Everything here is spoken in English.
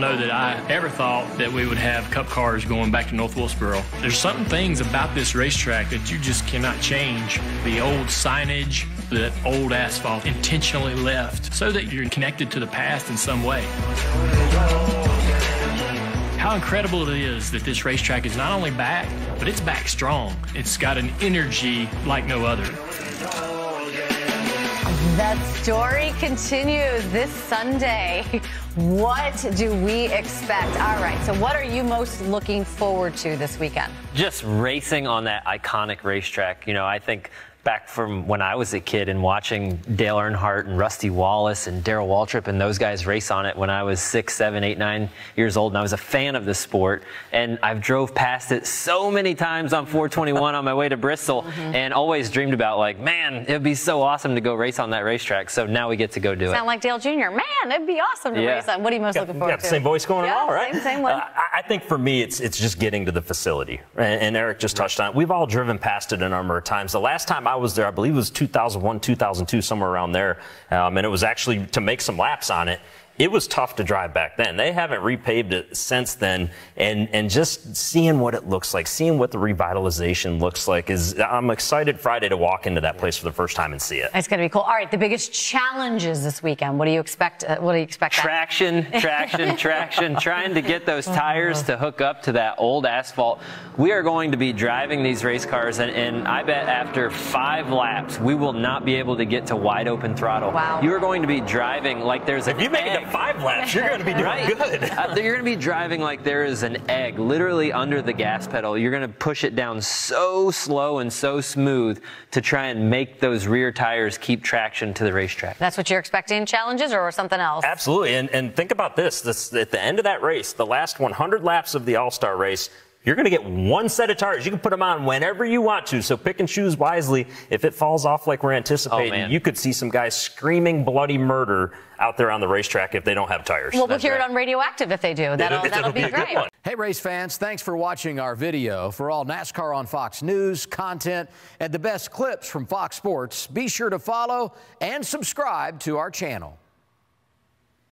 don't know that I ever thought that we would have Cup cars going back to North Wilkesboro. There's certain things about this racetrack that you just cannot change. The old signage, the old asphalt intentionally left so that you're connected to the past in some way. How incredible it is that this racetrack is not only back, but it's back strong. It's got an energy like no other. That story continues this Sunday. What do we expect? All right, so what are you most looking forward to this weekend? Just racing on that iconic racetrack. You know, I think back from when I was a kid and watching Dale Earnhardt and Rusty Wallace and Darrell Waltrip and those guys race on it when I was 6, 7, 8, 9 years old, and I was a fan of the sport, and I've drove past it so many times on 421 on my way to Bristol, and always dreamed about, like, man, it'd be so awesome to go race on that racetrack. So now we get to go do it. Sound like Dale Jr. Man, it'd be awesome to race on. What are you most looking forward to? Got the same voice going on, right? Same one. I think for me, it's just getting to the facility, and Eric just touched on it. We've all driven past it a number of times. The last time I was there, I believe it was 2001, 2002, somewhere around there, and it was actually to make some laps on it. It was tough to drive back then. They haven't repaved it since then, and just seeing what it looks like, seeing what the revitalization looks like, is I'm excited Friday to walk into that place for the first time and see it. It's going to be cool. All right, the biggest challenges this weekend. What do you expect? What do you expect? Traction, traction. Trying to get those tires to hook up to that old asphalt. We are going to be driving these race cars, and I bet after 5 laps we will not be able to get to wide open throttle. Wow. You are going to be driving like there's a. If you make it 5 laps, you're going to be doing good. You're going to be driving like there is an egg literally under the gas pedal. You're going to push it down so slow and so smooth to try and make those rear tires keep traction to the racetrack. That's what you're expecting, challenges or something else? Absolutely. And think about this, at the end of that race, the last 100 laps of the All-Star race, you're going to get one set of tires. You can put them on whenever you want to, so pick and choose wisely. If it falls off like we're anticipating, you could see some guys screaming bloody murder out there on the racetrack if they don't have tires. Well, we'll hear it on Radioactive if they do. That'll be great. Hey, race fans, thanks for watching our video. For all NASCAR on Fox News content and the best clips from Fox Sports, be sure to follow and subscribe to our channel.